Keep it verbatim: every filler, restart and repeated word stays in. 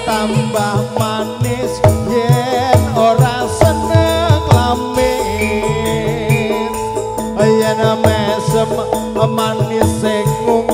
Tambah manis yen ora seneng lamin, yen mesem manis sing